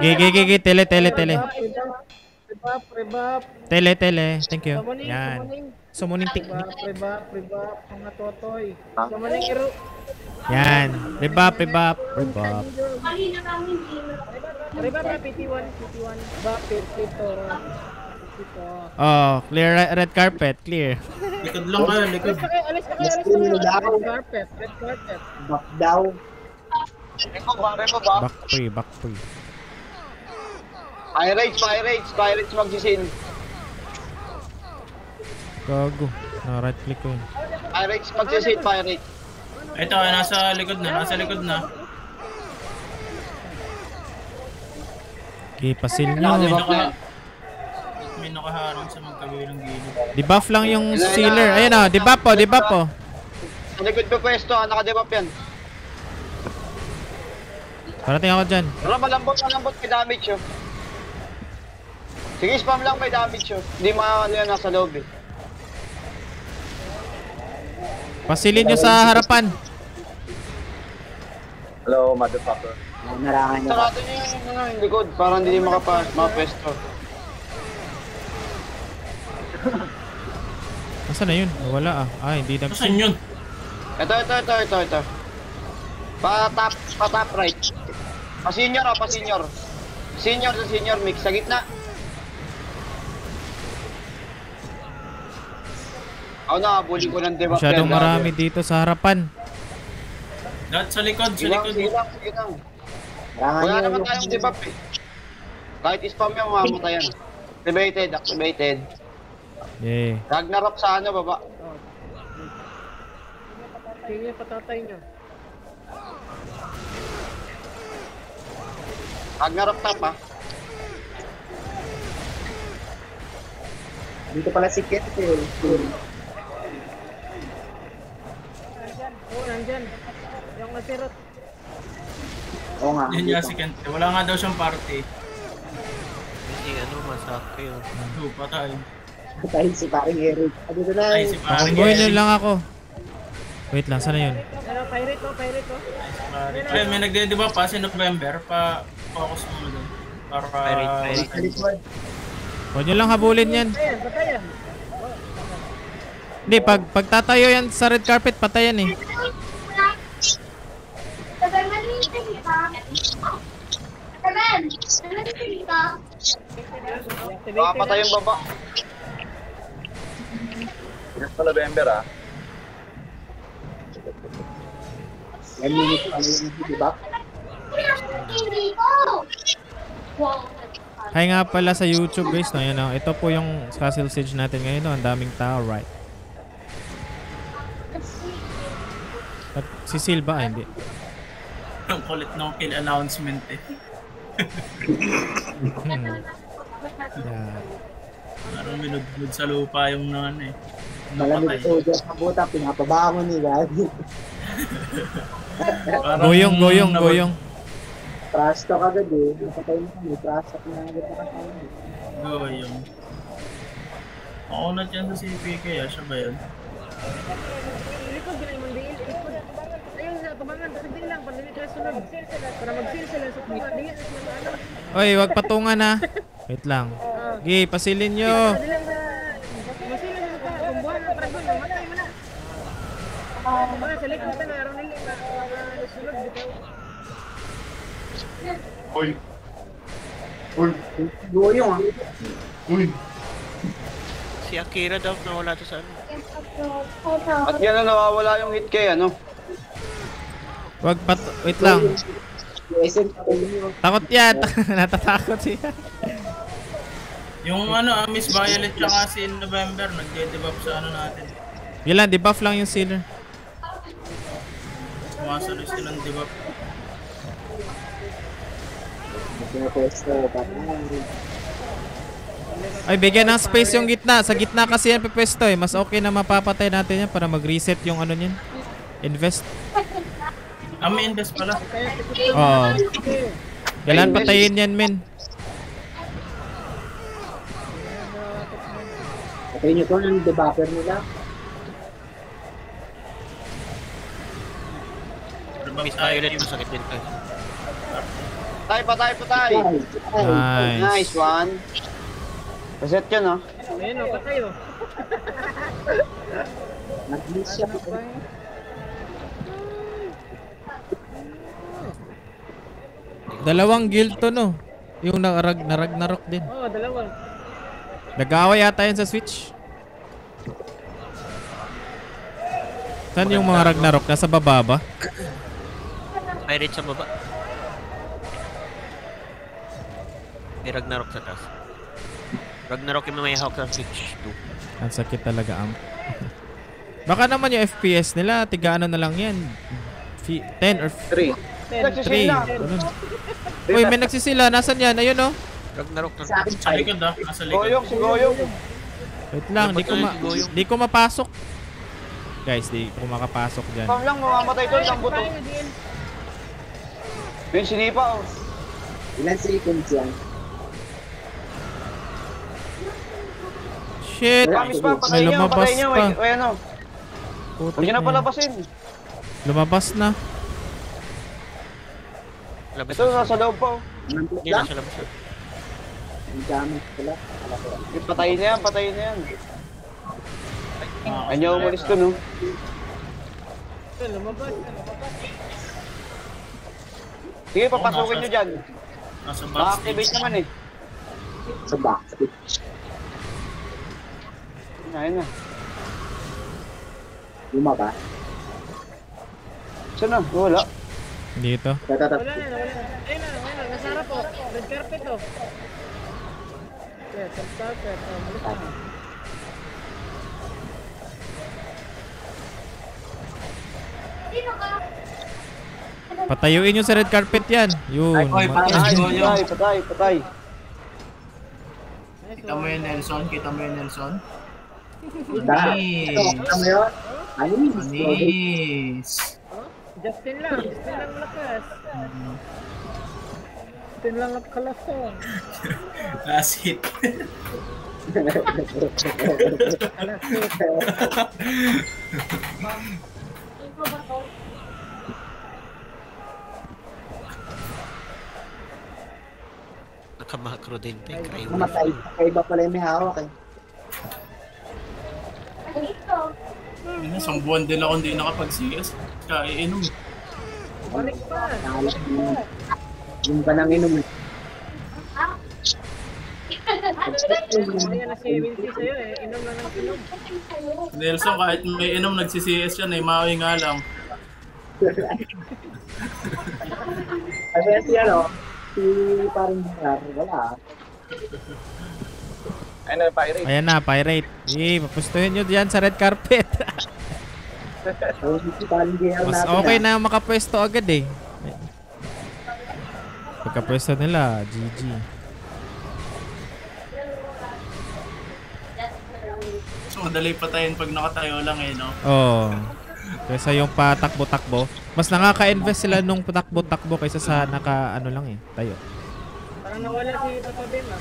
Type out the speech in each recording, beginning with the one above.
Gigi tele. Rebab. Tele. Thank you. Yan. Summoning tik. Rebab mga totoy. Summoning iru. Yan. Rebab. Rebab PT1. Oh, clear red carpet, clear. Likod lang kayo, likod. Alis carpet, red carpet. Back daw. Back free. Pirates magsisin. Gago, na-right click ko. Pirates magsisin, pirates. Ito, nasa likod na. Okay, pasil na. May nakaharang sa magkabilang gilid. Debuff lang yung sealer. Ayan o, debuff po. Sa likod ko pwesto, naka-debuff yan. Parating ako dyan. Pero malambot, may damage yun. Sige, spam lang, may damage yun. Hindi makakano yan, nasa loob eh. Pasilin nyo sa harapan. Hello, motherfucker. Sarado nyo yung likod, parang hindi nyo makapwesto. Asan na yun? Wala ah. Ah, hindi na. Asan yun? Ito. Pa top right. Pa senior. Senior to senior mix. Sa gitna. Ako na, bully ko ng debuff. Masyadong marami dito sa harapan. Lahat sa likod, Sige lang. Wala naman tayong debuff eh. Kahit spam yan, mamatayan. Activated. Yeah. Ragnarok sa ano baba? Hindi niya patatay niyo. Ragnarok top ah. Dito pala si Kate. Nandyan. Yung natirot. Oo nga. Yan niya si Kate. Wala nga daw siyang party. Hindi ano masakit yun. Patay. Tayo si paring Eric. Pangboy lang ako. Wait lang, sana yun? Pirate ko. Ay, may nagde, di ba, pa si November, pa-focus mo doon. Para pirate. Huwag nyo lang habulin yan. Patayan. Hindi, pagtatayo yan sa red carpet, patayan eh. Patay yung baba. Yes pala November ah. Hi nga pala sa YouTube guys, no? Yan, no? Ito po yung Castle Siege natin ngayon, no? Ang daming tao, right? At si Silva, hindi. Ang kulit ng kill announcement eh. Yeah. Parang minudmud sa lupa yung naman eh. Malamig soldier sa buta, pinapabangon ni Gagi. Goyong. Trash talk agad eh. Nakatay mo kami, trash talk na agad nakatay mo. Goyong. Ako na dyan sa CPK ah, siya ba yun? Likod yun ay mandiil, likod. Ayun na, tumangan, takagding lang, pandilit na sunod. Para mag-seal sila sa kumikadingan at mga ano. Oy, wag patungan ah. Wait lang. Okay, pasilin nyo. Uy. Si Akira daw nawala to sa ano. At yan na nawawala yung hit kay ano. Wait lang. Takot yan. Natatakot siya. Yung ano, Miss Violet tsaka si November nagde-debuff sa ano natin. Yun lang, debuff lang yung sealer. Sumasalo silang debuff. Ay, bigyan ng space yung gitna. Sa gitna kasi yan pipwesto eh. Mas okay na mapapatay natin yan para mag-reset yung ano niyan. Invest. May invest pala. Oo. Kailan patayin yan, men. Kaya nyo ito ng debuffer nila. Patay, patay, patay. Nice. Nice one. Reset yun, oh. Ayun, oh, patay, oh. Nag-miss siya. Dalawang guild to, no? Yung narag-narok din. Oo, dalawang. Nag-away yata yun sa Switch. Saan yung mga Ragnarok? Nasa baba ba? Pirate sa baba. May Ragnarok sa taas. Ragnarok yung may hawk sa Switch 2. Ang sakit talaga ang... Baka naman yung FPS nila, tigaano na lang yan. 10 or 3. 3. Uy, may nagsisila. Nasaan yan? Ayun o. Ragnarok na. Sa likod ah. Nasa likod. Goyong, si Goyong. Wait lang, di ko mapasok. Guys, di ko makapasok dyan. Pam lang, mamamatay doon ng buto. May sinipa o. Ilan seconds yan? Shit! May lumabas pa. Huwag niya na palabasin. Lumabas na. Ito, nasa loob pa o. Hindi na siya labas o. Ang damage pala. Patayin na yan, patayin na yan. Anyo umalis ko, no? Lumabas, lumabas. Sige, papasukin nyo dyan. Maka-activate naman eh. Sa backstreet. Ayun na. Lumabas. Saan na? Wala. Dito. Wala na, wala na. Ayun na, ayun na. Nasarap po. Red carpet po. Red carpet. Malit na. Patayuin nyo sa red carpet yan. Yun. Ay, patay, patay, patay, patay. Kita mo yun, Nelson. Kita mo yun, Nelson. Nice. Kita mo yun. Nice. Justin lang. Justin lang lakas. Justin lang lakas. Asit. Asit. Nakamakro din pa yung cry wolf. Matay, kaiba pala yung may hawak eh. Isang buwan din ako hindi nakapag-CS. Kaiinom. Balik pa! Yung ba nang inom eh? Nelson, kahit may inom nagsi-CS yan eh, mawi nga lang. Kasi si ano, si parang wala. Ayan na, pirate. Ayan na, pirate. Eh, papustuhin nyo dyan sa red carpet. Mas okay na makapwesto agad eh. Pagkapwesto nila, GG. Madali patayin pag nakatayo lang eh, no? Oo. Kaysa yung patakbo-takbo. Mas nakaka-invest sila nung patakbo-takbo kaysa sa naka-ano lang eh, tayo. Parang nawala si Papa Bim ah.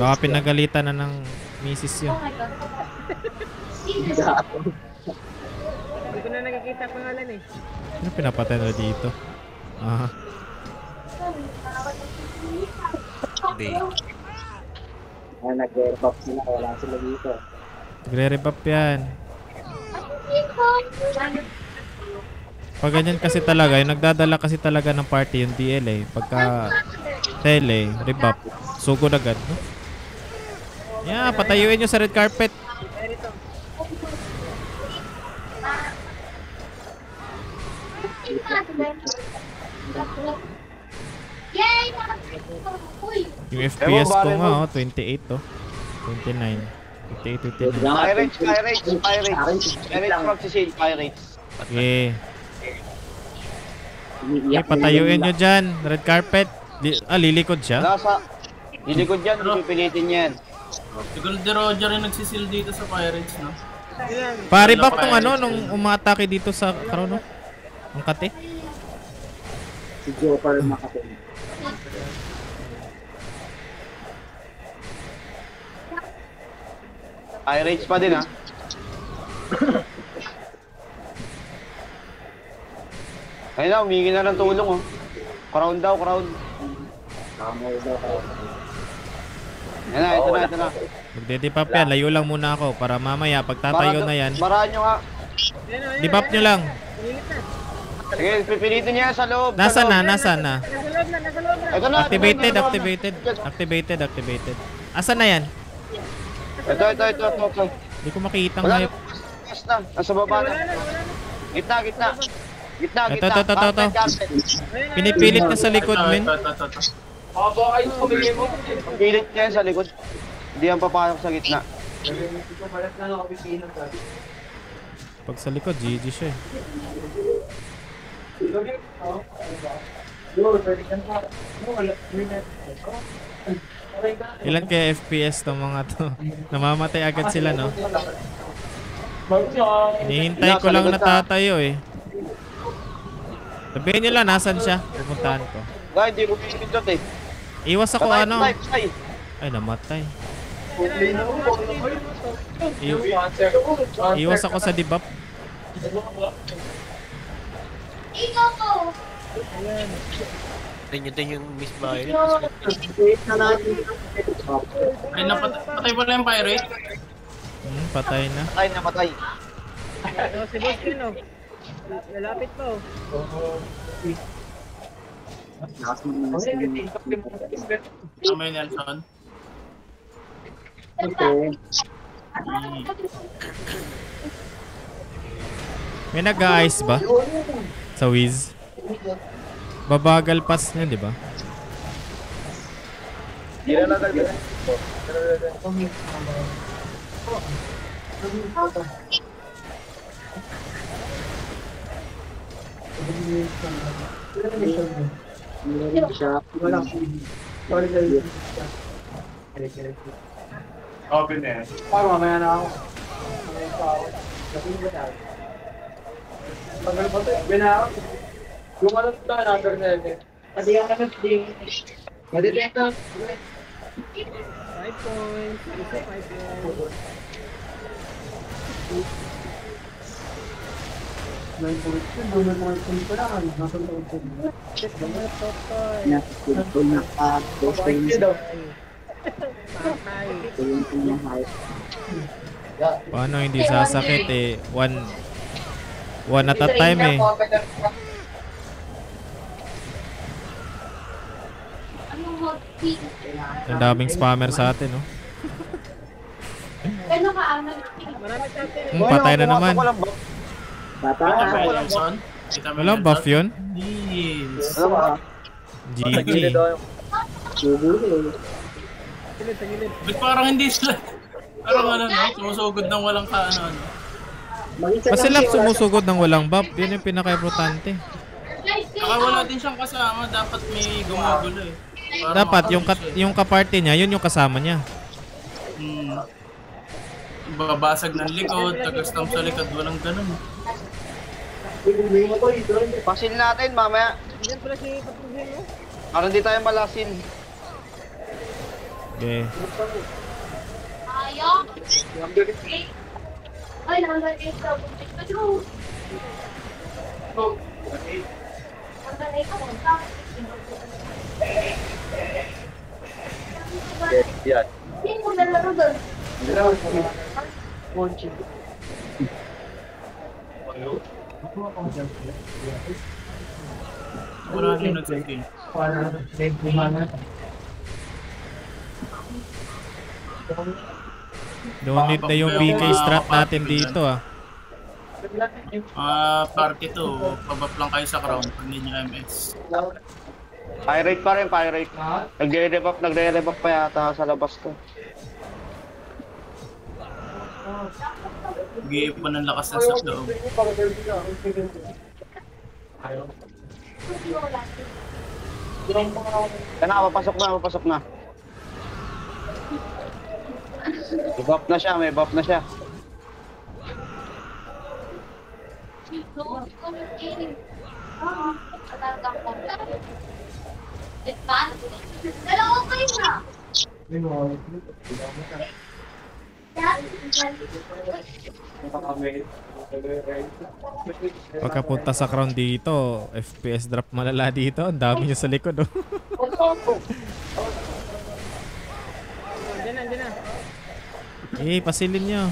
Baka pinagalitan na ng misis yun. Hindi ko na nakikita pangalan eh. Ano pinapatay na dito? Aha. Nag-re-pop sila, wala sila dito. Nag-re-pop yan. Pag ganyan kasi talaga, yung nagdadala kasi talaga ng party yung DL eh. Pagka tele, re-pop, sugod agad. No? Yeah, patayuin nyo sa red carpet. Yung FPS ko nga, oh, 28 to. 29. 28, 29. Pirates, pirates, pirates. Pirates magsisale, pirates. Okay. Okay, patayuin nyo dyan. Red carpet. Lilikod siya? Nasa. Lilikod dyan, pipilitin yan. Siguro de Roger yung nagsisale dito sa pirates, no? Pare ba kung ano, nung umatake dito sa Karono? Ang kate? Si Joker makate. I-rage pa din ah. Ayun na, humingi na ng tulong oh. Crown daw, crown. Ayun na, ito na, ito na. Magdidipap yan, layo lang muna ako para mamaya pagtatayo na yan. Baraan nyo nga. Dipap nyo lang. Sige, pipilitin niya sa loob. Nasaan na, nasaan na? Activated, activated. Activated, activated. Asan na yan? Ito, ito, ito, ito. Hindi ko makikita ng hayop. Nasa baba na. Gitna, gitna. Gitna, gitna. Ito, ito, ito. Pinipilit na sa likod, men. Pinipilit niya sa likod. Hindi yan papasok sa gitna. Pag sa likod, GG siya eh. Ilan kaya FPS ng mga to? Namamatay agad sila, no? Hinihintay ko lang natatayo eh. Sabihin nyo lang nasan siya. Pupuntahan ko. Hindi ko pinindot eh. Iwas ako ano. Ay namatay. Iwas ako sa debuff. Ikaw ko! Ito yung Miss Byron. Ay na, patay pa lang yung pirate? Hmm, patay na. Patay na, patay. Si boss yun o. Lalapit pa o. Tama yun, Nelson. Okay. May nag-a-ice ba? Sa Wiz. Babagal pass niya, di ba? Open na. Parang mamaya na ako. Pagano ba ito? Binarap. Lumalang ito na under 7. Pati yung naman din. Madidenta. 5 points. 9 points. Doon na mga points ko lang. Nasa mga points ko. Doon na pa. Doon na pa. Paano hindi sasakit eh? One at a time eh. Ang daming spammer sa atin, no? Patay na naman. Walang buff yun? GG. Ba't parang hindi sila? Parang ano na, sumusugod ng walang kaano-ano. Kasi lang sumusugod ng walang buff, yun yung pinaka-importante. Saka wala din siyang kasama, dapat may gumagulo eh. Parang dapat, yung kaparty niya, yun yung kasama niya. Hmm. Babasag ng likod, tagastam sa likod, walang ganun. Pasin natin mamaya. Parang di tayo malasin. Okay. Ayaw! Ay, number 8 daw. Don't need na yung BK strat natin dito ah. Party 2, pabap lang kayo sa crown pag ninyo MS. Pirate pa rin, pirate. Nagre-rebuff pa yata sa labas ko. Nag-iipon ng lakas na sa loob. Yan na, papasok na, papasok na. May buff na siya, may buff na siya. Pagka punta sa crown dito, FPS drop malala dito. Ang dami niya sa likod, oh. Eh, pasilin niyo.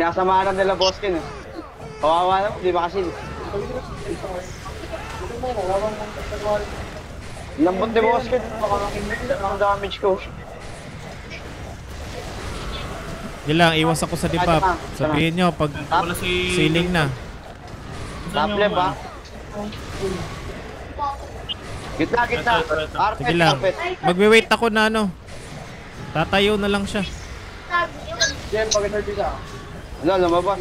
Sinasamahan nila boss kin. Kawawa naman, di ba kasi? Lambot ni boss kin. Ang damage ko. Yan lang, iwas ako sa dipap. Sabihin nyo pag siling na. Top left ha? Gitna, gitna. Sige lang, magwi-wait ako na ano. Tatayo na lang siya. Jem, pag-inert isa. Wala, lumabas.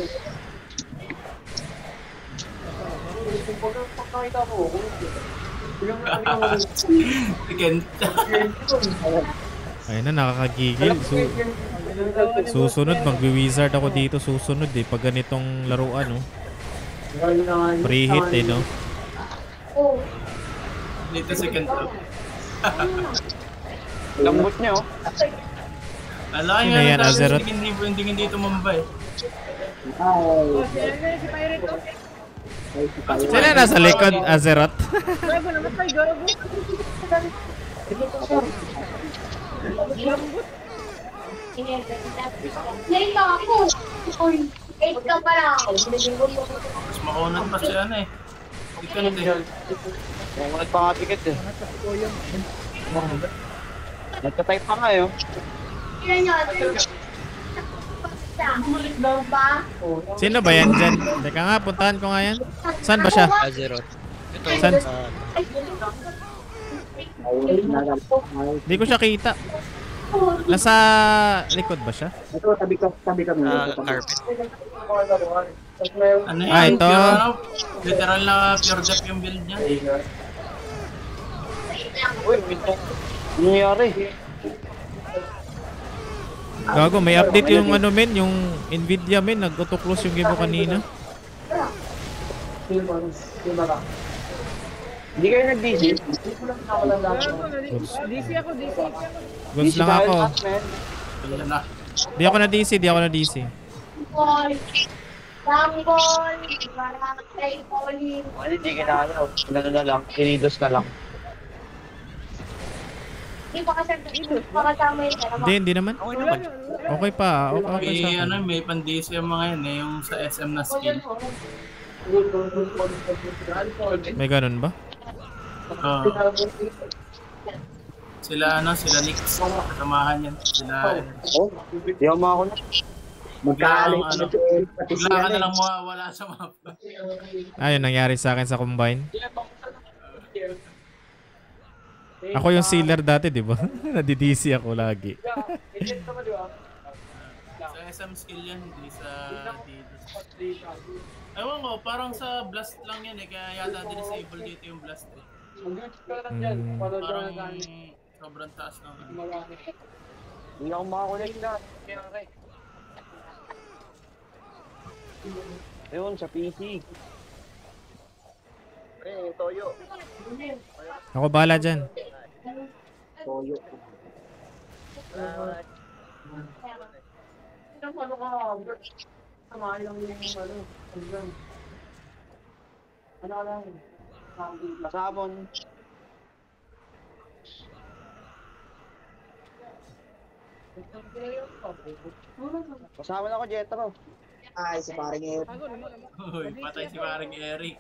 Ayun na, nakakagigil. Susunod, magwi-wizard ako dito susunod eh, pag ganitong laruan, no? Pre-hit eh, no? Dito second top. Lambot niya, oh. Ala, yan, Azeroth. Tingin dito mambay. Sino na sa likod, Azeroth? Lambot. Nalito ako. 8 ka pala ako. Mas makunat pa siya na eh. Hindi ka natin. Makunat pa nga pikit eh. Nagkatay pa nga eh. Sino ba yan dyan? Teka nga, puntahan ko nga yan. Saan ba siya? Azeroth. Saan? Hindi ko siya kita. Nasa likod ba siya? Ito, tabi kami. Carpet. Ano yan? Ah, ito. Literal na pure death yung build niya. Uy, ito. Ano nangyari? Gago, may update yung ano men, yung Nvidia men. Nag-auto-close yung game mo kanina. Hindi kayo nag-DC? DC ako, DC. Guns lang ako. Di ako na DC. Hindi ka na ano. Ano na lang, kinidos na lang. Hindi naman. Okay pa. May pan-DC yung mga yan eh. Yung sa SM na skin. May ganun ba? Sila ano, sila Nix. Kasamahan yan. Sila... Di ako makakunat. Magkaalit na ito. Bigla ka nalang mawawala sa map. Ayun, nangyari sa akin sa combine. Ako yung sealer dati, di ba? Nadidisi ako lagi. Sa SM skill yan, hindi sa... Ewan ko, parang sa blast lang yan eh, kaya yata disable dito yung blast eh. Parang sobrang taas na. Hindi ako makakulik na. Ayun, sa PC. Toyo. Ako bahala dyan. Toyo. Masabon. Masabon ako, Jetro. Ay, si paring Eric. Uy, patay si paring Eric.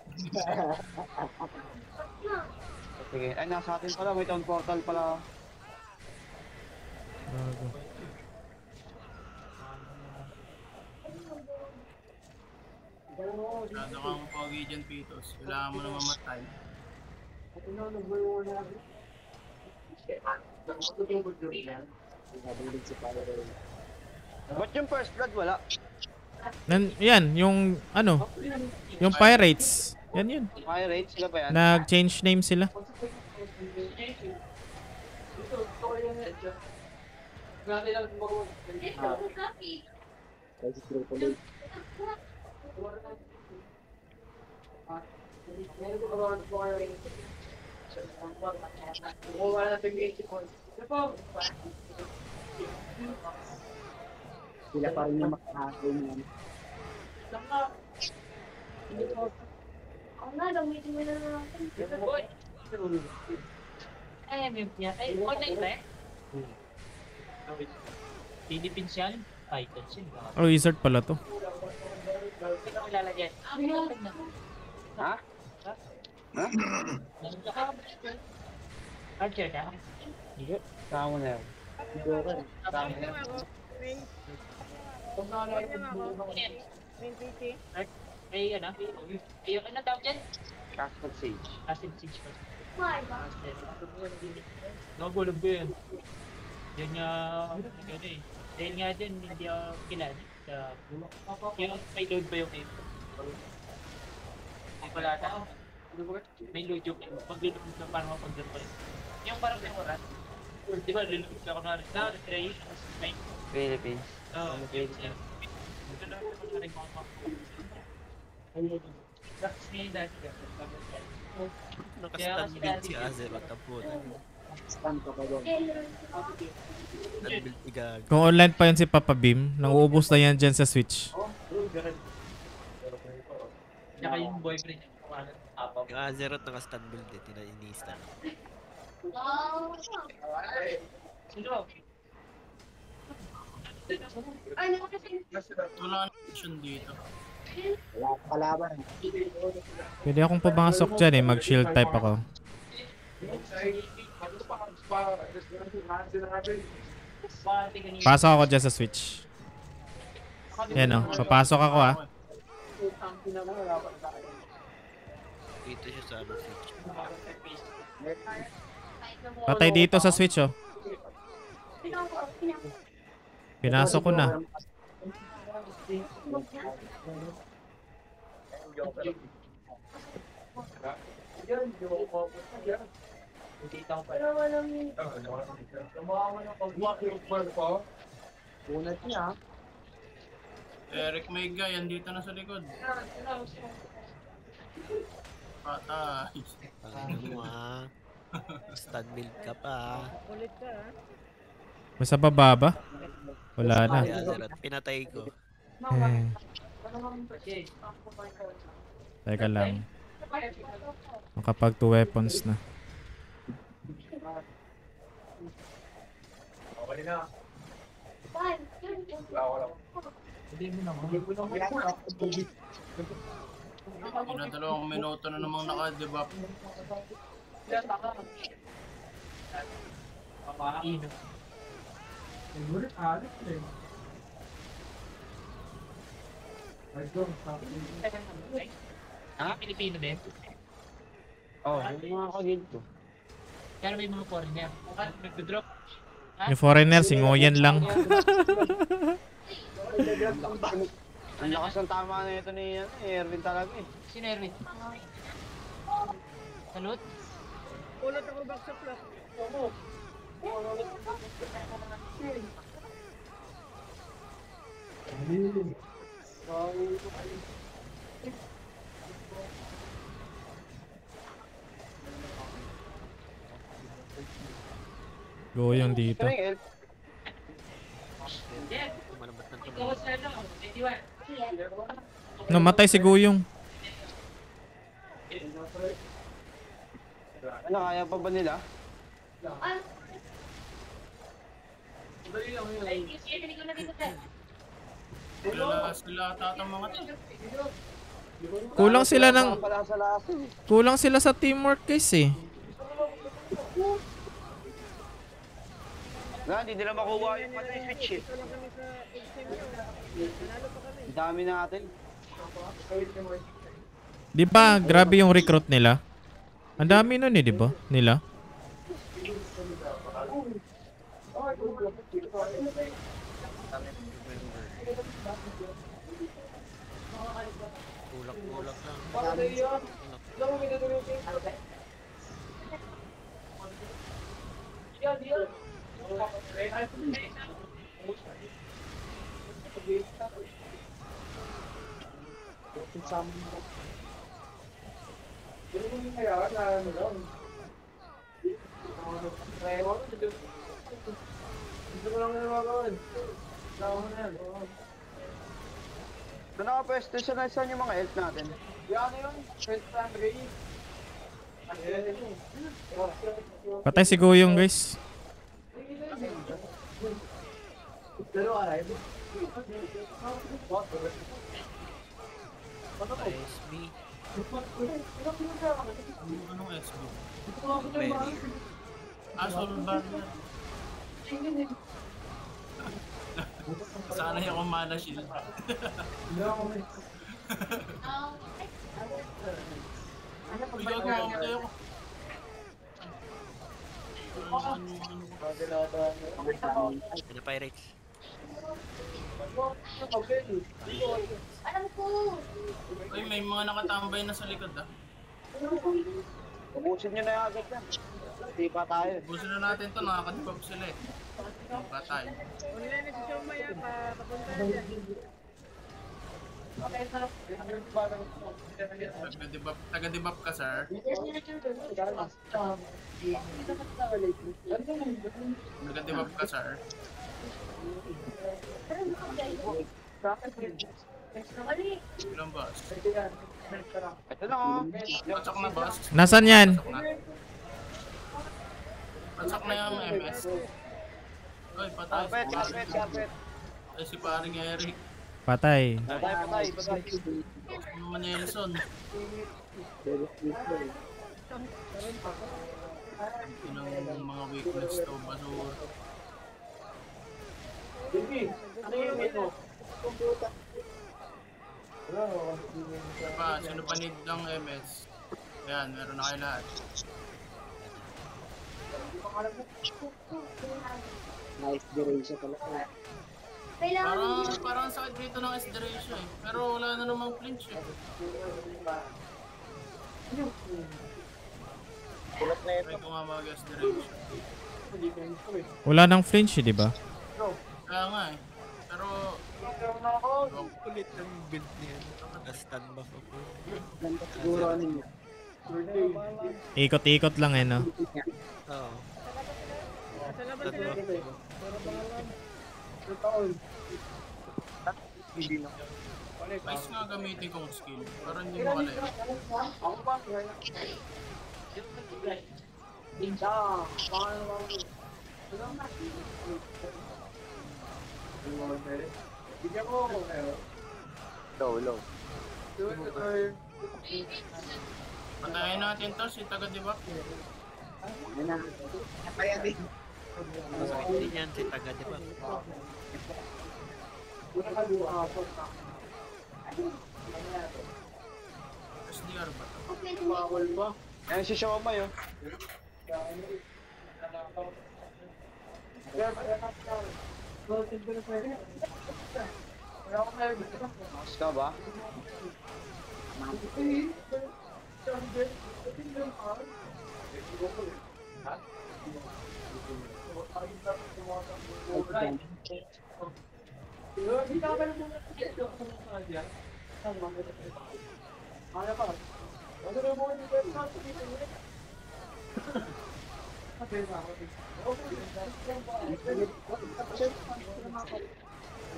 Sige, ay nasa atin pala, may town portal pala. Sarado ka kung pogi dyan, Pitos. Kailangan mo na mamatay. Ba't yung first blood wala? Yan, yung ano? Yung Pirates. Yan yun. Pirates sila ba yan? Nag-change name sila. Sila pa rin yung makakain yan. Ako na, gamitin mo na natin. Ay, mute niya. Ay, online ba eh? Philippines yan? Titans yun. Oh, wizard pala to. Hindi ko lalagyan. Ha? Archer ka? Hindi. Saka mo na yun. Hindi ko rin. Saka mo na yun. Ring. Ring PT. Ay, ano? Ay, ano tawag dyan? Castle Siege. Castle Siege. Nagulog ko yun. Diyan nga, ano eh. Dahil nga dyan, hindi ako kilala. Yung may load ba yung aim? Ay, wala na. May load yung aim. Paglulog na parang mapagdam pa rin. Yung parang memorat. Di ba, lulog na ako na rin. Na-recreation. Philippines. Oo, Philippines. Ito na ako na rin mga mga. Kasi ngayon dati ka. Nakastan build si Azel at tapon. Nakastan ka pa doon. Kung online pa yun si Papa Bim, nanguubos na yan dyan sa Switch. Tsaka yung boyfriend niya. Yung Azel at nakastan build eh. Tinainista. Wala ka na dito. Pwede akong pumasok dyan eh, mag-shield type ako. Pasok ako dyan sa Switch. Yan o, papasok ako ah. Dito siya sa Switch. Patay dito sa Switch oh. Pinasok ko na. Eric Mega, yan dito na sa likod. Patay. Stand build ka pa. Masa baba ba? Wala na. Pinatay ko. Teka lang. Makapag 2 weapons na. Pinadalawang minuto na namang naka-debuff. Ah, Pilipino din? Oo, may mga kagil to. Pero may mga foreigner. Nagdodrop. Yung foreigner, singoyan lang. Ang lakas ng tama na ito ni Erwin talaga eh. Sino Erwin? Salute? Ulat ako back sa flat. Oo. Goyang dito. Namatay si Goyong. Ano, kaya pa ba nila? Kulang sila sa teamwork kasi. Na, hindi nila makuha yung patay switch eh. Dami natin. Di ba, grabe yung recruit nila? Ang dami nun eh, di ba? Nila? Kulak-kulak lang. Hindi ko lang nalaman. Ito na ka pwesto, saan yung mga health natin? Yan yun, health plan raid. Patay si Goyong guys. SB. Anong SB? Sana yung mana shield. Ano pirates? Alam ko. Ay, may mga nakatambay na sa likod ah. Ubusin nyo na yung agad yan. Hindi pa tayo. Ubusin na natin ito, nakakadipap sila eh. Hindi pa tayo. Uli na nito siya umaya, papunta na dyan. Okay, sir. Taga-debop ka, sir. Taga-debop ka, sir. Ilang boss? Ito na o. Patsak na, boss. Nasaan yan? Patsak na yung MS. Uy, patay. Ay, si paring Eric. Patay. Patay. Manelson. Yung mga weakness to, basura. Ano yung ito? Sino pa need ng MS? Ayan, meron na kayo lahat. Nice duration pala. Parang sakit dito ng S-Duration eh. Pero wala na namang flinch eh. May kumama yung S-Duration. Wala nang flinch eh, di ba? Kaya nga eh. Pero... ang kulit ng build niya. Na-stand back ako. Ikot-ikot lang eh no? Oo. Nice nga gamitin kong skill, pero hindi mo kalaya. Low. Patayin natin to, si Taga diba? Patayin din. Masakit din yan si Taga diba? SDR ba ito? Bawal ba? Ayan si Shoma yun. Mas ka ba? Ha?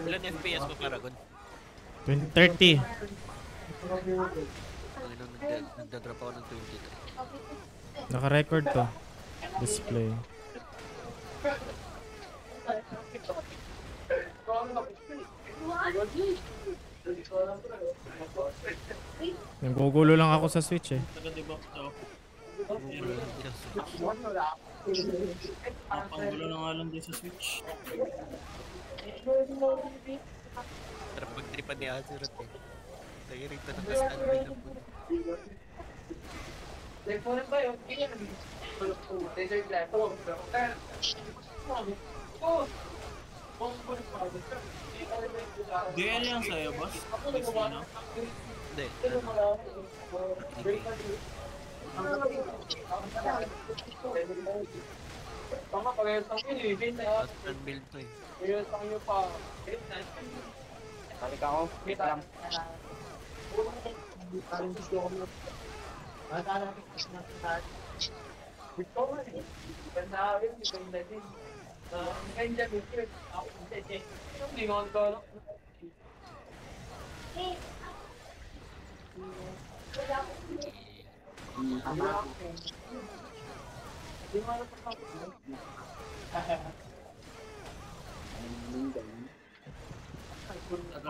Ilan FPS mo Paragon? 20-30. Nagda-drop ako ng 20. Naka-record to. Display. Nagugulo lang ako sa Switch eh. Nagugulo na nga lang din sa Switch. Sarap mag-tripan ni Azeroth eh. Nagirig to ng standby na po. DL yan sa'yo, boss? Hindi. Outland build to eh. Kalik ako. Alam. Tagal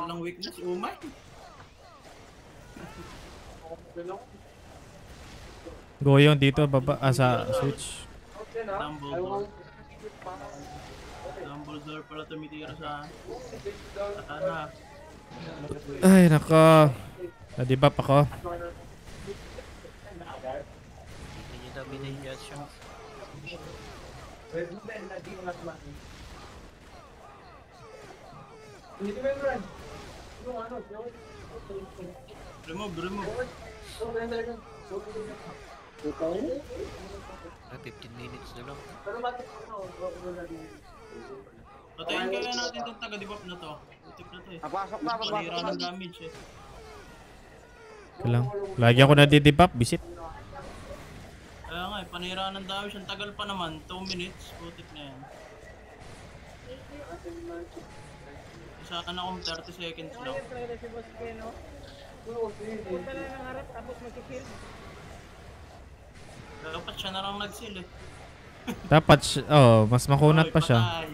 ng weakness, umay. Goyong dito baba sa switch. Dumbledore. Dumbledore para tumitira sa katana. Ay nako. Na-debuff ako. Remove. 15 minutes na lang. Pero bakit patayin kaya natin itong taga-debuff na to. Utip na to eh. Napasok na. Palira ng damage eh. Lagi ako nadidebuff. Bisit. Kaya nga eh. Panira ng damage. Ang tagal pa naman. 2 minutes. Utip na yan. Isaan akong 30 seconds lang. Punta na ng harap tapos mag-kill. Dapat siya na lang nag-seal eh. Dapat siya, oh, mas makunat pa siya.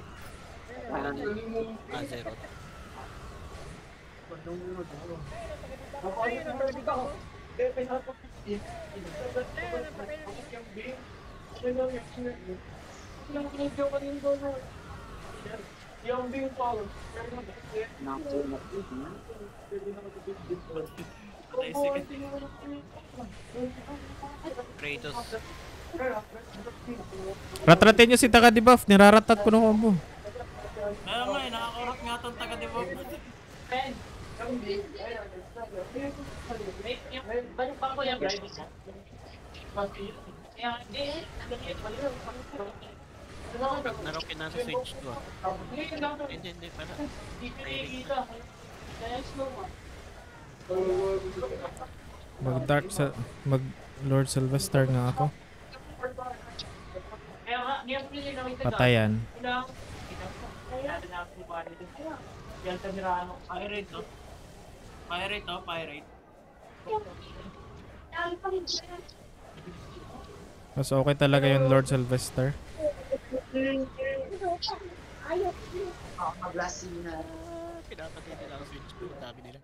Yung being followed, pero ratratin nyo si taga-debuff, niraratat ko ng combo. Ngayon, nakakarat nga itong taga-debuff. Narokin na sa switch ko. Hindi pala. Mag-dark sa... mag-Lord Sylvester nga ako. Patayan. Pirate to. Pirate to, pirate. Mas okay talaga yung Lord Sylvester. Mag-blasting na. Pinapatay nila ang switch ko. Ang dami nila.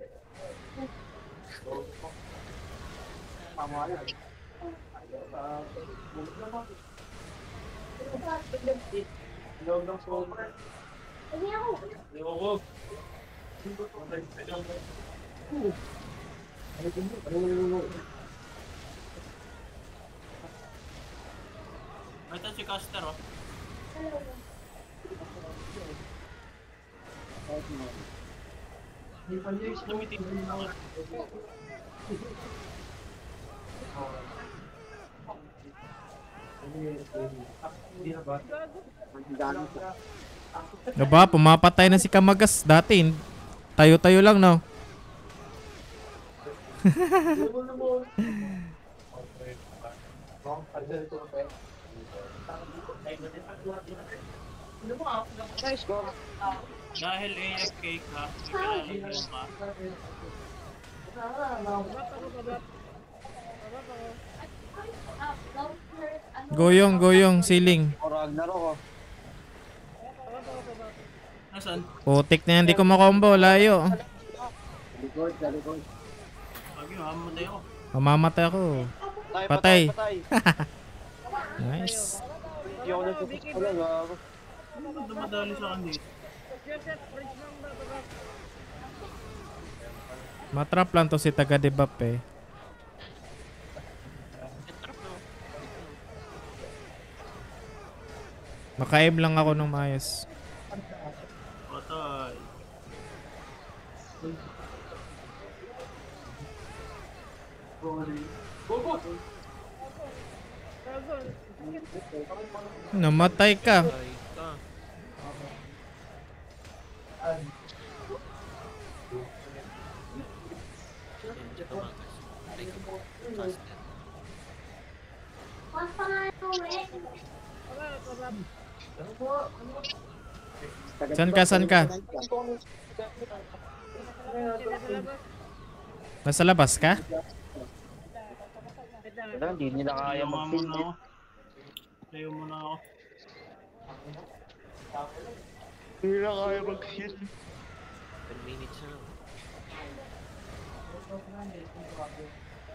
Ito si Caster oh. Diba, pumapatay na si Kamagas dati. Tayo-tayo lang no. Dahil AFK ka, kailangan mo Goyong, ceiling. Nasaan? Putik na yan, di ko makombo, layo. Mamamatay ako. Patay. Nice. Matrap lang to si taga-debuff eh. Maka-aim lang ako ng maayos. Namatay ka. Sanka. Nasa labas ka? Hindi nila kaya mag-pindit. Layo muna ako. Hindi nila kaya mag-hit. 10 minutes na lang.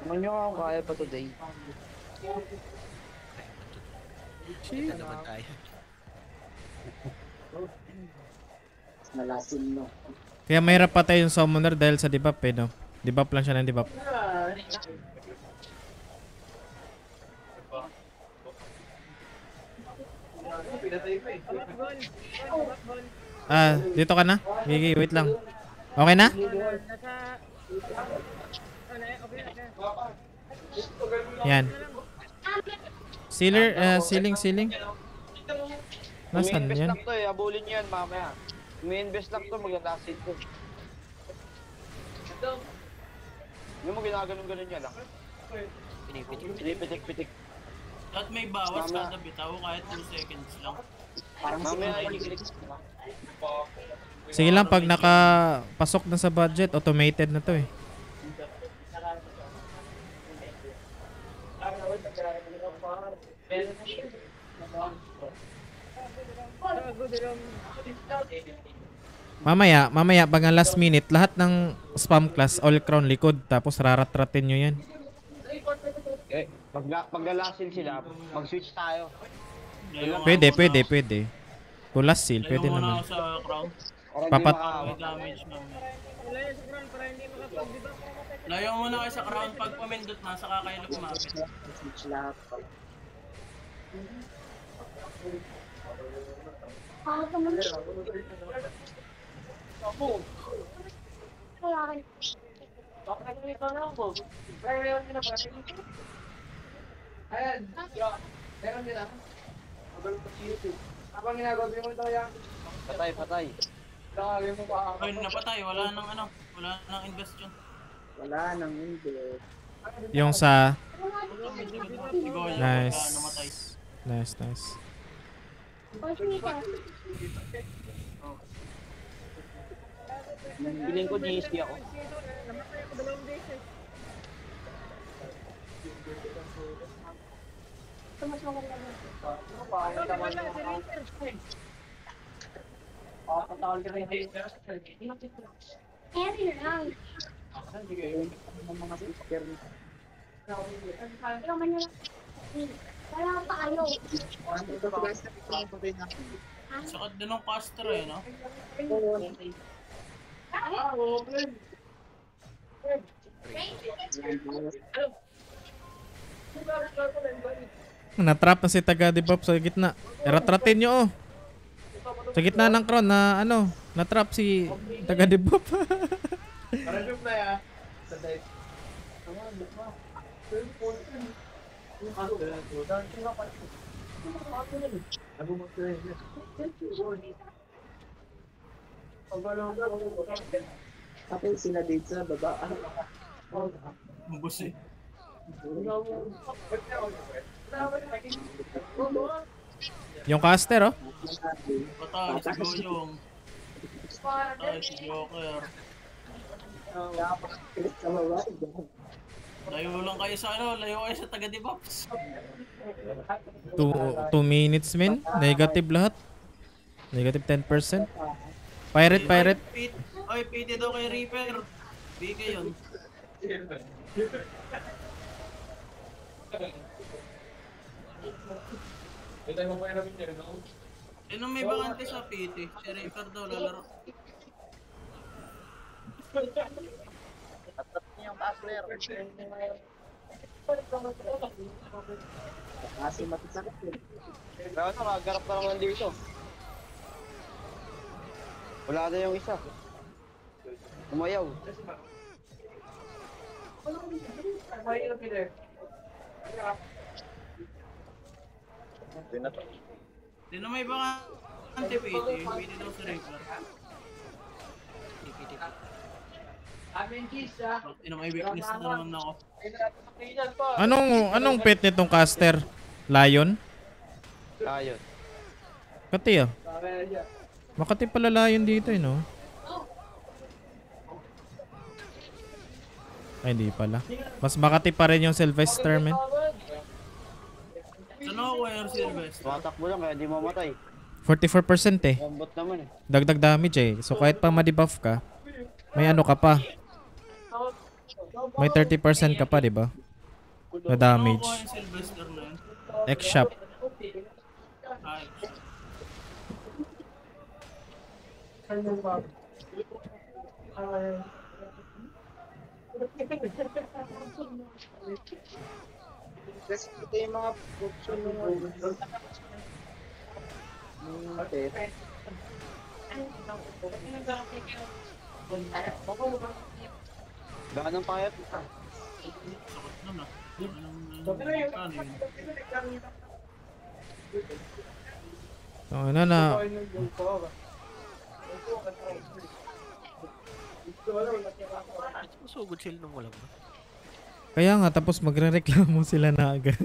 Naman nyo ako kaya pa today. Shit. Ito naman tayo. Malasin no. Kaya mahirap pa tayo yung summoner dahil sa debuff eh no? Debuff lang siya ng debuff. Ah, dito ka na? Gigi, wait lang. Okay na? Yan. Sealer, sealing. Nasaan yan? Abulin yan mamaya. May-invest lang to, maganda asset to. Yung mo ginaganon-ganon niya lang. Pinipitik. At may bawas kada bitaw kahit 2 seconds lang. Parang mamaya i-click. Sige lang, pag nakapasok na sa budget, automated na to eh. Mamaya, pag ang last minute, lahat ng spam class, all crown likod, tapos rarat-ratin nyo yan. Eh, pag-lasin sila, mag-switch tayo. Pwede. Kung last seal, pwede naman. Papat... Layo muna kayo sa crown, pag pumindot na, saka kayo lumapit. Patay. Ay, napatay. Wala nang invest yun. Yung sa... Nice. Piling ko DSD ako. Sakot din ng caster eh, no? Natrap na si taga-debuff sa gitna. Ratratin nyo oh. Sa gitna ng crown na ano, natrap si taga-debuff. Kapag sila dito sa baba, ano ka? Mabos eh. Yung caster, oh? Patay si Goyong. Patay si Joker. Layo lang kayo sa ano, layo kayo sa taga-debuffs. 2 minutes, men. Negative lahat. Negative 10%. Pirate. Oy, pwede daw kay Reaper. Bigay yun. Eh, nung may bakante sa PT, si Reaper daw lalaro. Atap niya yung pasler. Kasi matisakit yun. Dapat na, magharap na lang ng dito. Wala na yung isa. Umayaw. Hindi na may baka anti-PT. Pwede daw sa regular. Anong pet nitong caster? Lion? Makati ah. Makati palala yun dito eh, no? Ay, hindi pala. Mas Makati pa rin yung Sylvester, man. Ano ko yung Sylvester? Matakbo lang, kaya di mamatay. 44% eh. Dagdag damage eh. So, kahit pa ma-debuff ka, may ano ka pa. May 30% ka pa, di ba? Na damage. Next shop. Kasi ito yung mga option nung ganang payat. Oh, ano na? Kaya nga tapos magrereklamo sila na agad.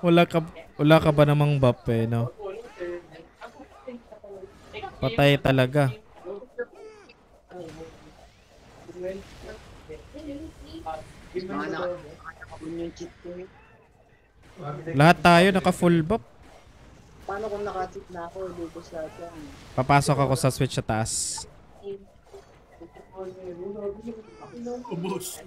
Wala ka ba namang buff eh, no? Patay talaga. Lahat tayo naka full buff. Paano kung naka-cheat na ako, lubos lahat yan. Papasok ako sa switch sa taas. Ubus.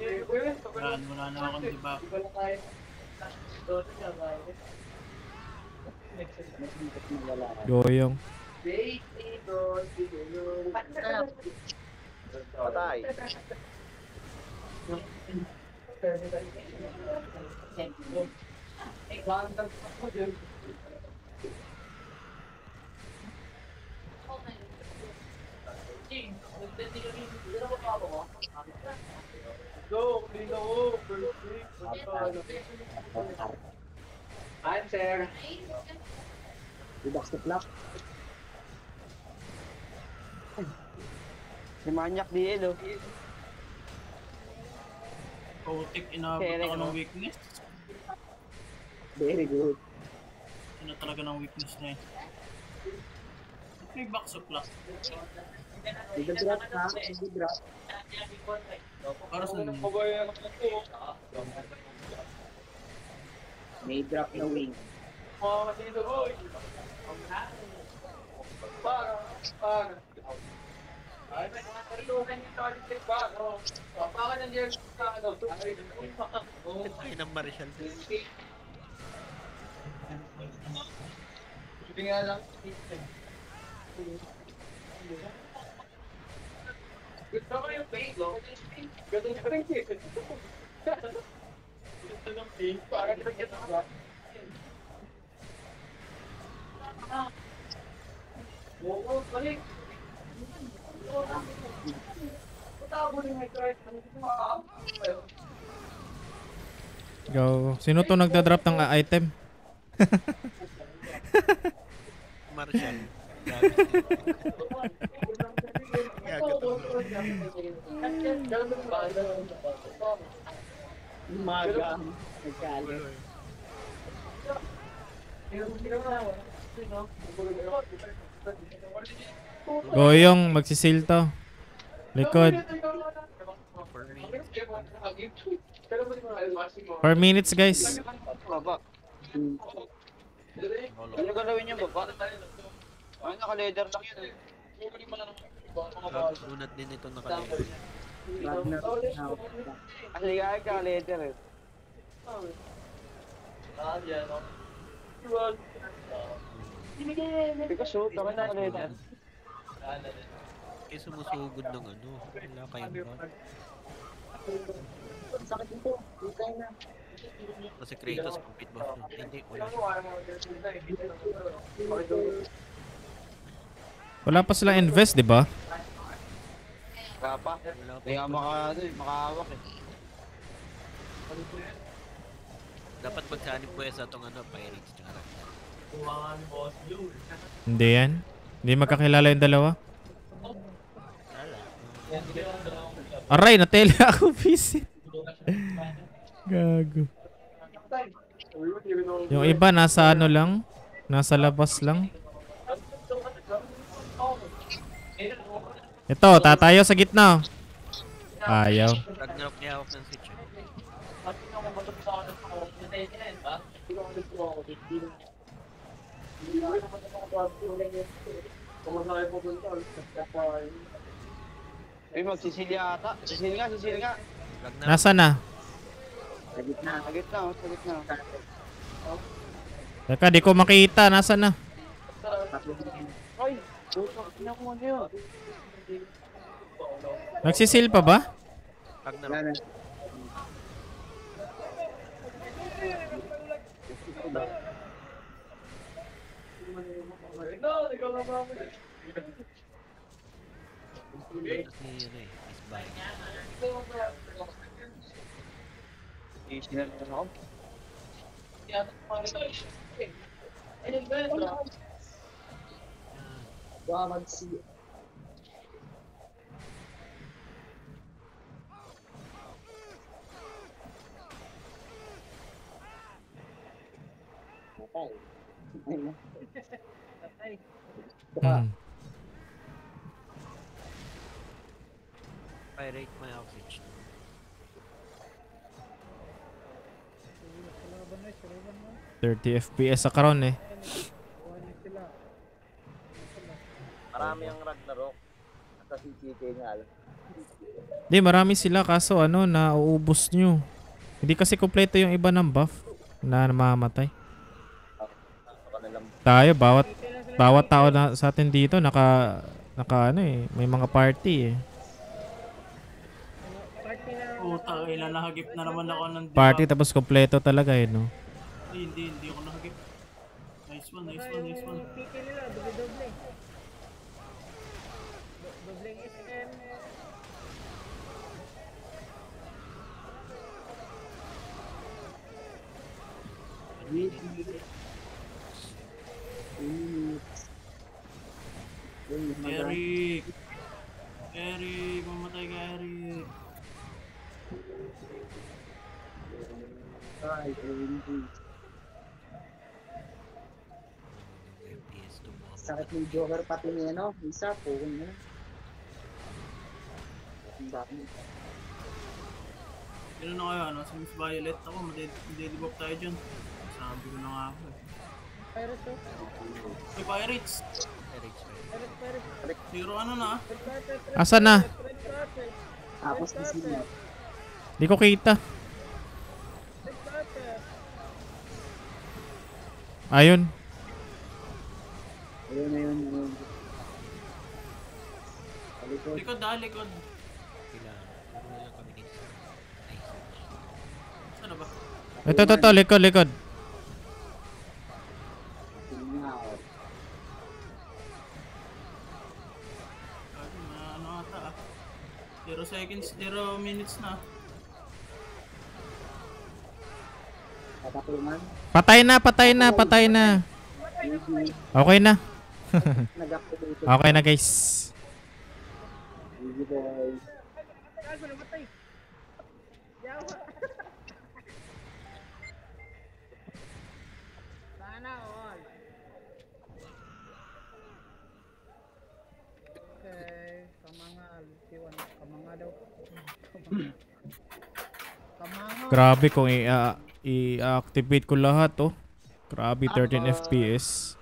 Wala na akong debuff. Goyong. Patay. I'm there. Relax the clock. Si Manyak di elo. Kotik inabot ako ng weakness. Very good. Ano talaga ng weakness niya? Okay, back to clock. Digress. Para sa mga kabayan ng may drop na wing. Go. Sino to nagda-drop ng item? Marshall. Maga. Goyong, magsisil to. Likod. Per minutes, guys. Ano galawin yung baba? Ay, naka-leather lang yun. Unat din ito naka-leather. Ang ligay ka leather eh. Pikaso, tama na leather. Kasi sumusugod ng ano. Wala kayang ba? Kasi Kratos compete ba? Hindi, wala. Wala pa silang invest, di ba? Wala pa. Kaya makahawak eh. Dapat bacaan quest atong ano pairing sa harap. Hindi yan. Hindi makakilala yung dalawa. Aray, natele ako busy. Gago. Yung iba nasa ano lang, nasa labas lang. Ito, tatayo sa gitna. Ayaw. Eh, magsisil yata. Sisil nga, sisil nga. Nasaan na? Sa gitna, sa gitna, sa gitna. Teka, di ko makita. Nasaan na? Ay, kinakuha niyo. Nagsisil pa ba? I rate my outreach. Thirty FPS sa karon eh. Marami ang Ragnarok at sa CCK nga. Di marami sila kaso ano na uubos nyo. Hindi kasi kompleto yung iba ng buff na namamatay. Tayo bawat tao na sa atin dito naka ano eh, may mga party eh. Puta, ilalahagip na naman ako ng party tapos kompleto talaga eh, no? Hindi ako nahagip. Nice one. Eric, mamatay ka, Eric. Sakit ng Joker pati niya, no? Isa po, no? Kailan na kayo, ano? Sa Miss Violet ako, madedibok tayo dyan. Sabi ko na nga ako. Pirates, no? Ay, Pirates. Zero ano na? Asan na? Tapos na sila. Di ko kita. Ayun. Ayun. Likod. Saan ba? Ito, likod. Ano ata? 0 seconds, 0 minutes na. Patay na. Okay na. Okay na, guys. Grabe kung i-activate ko lahat, oh. Grabe, 13 FPS.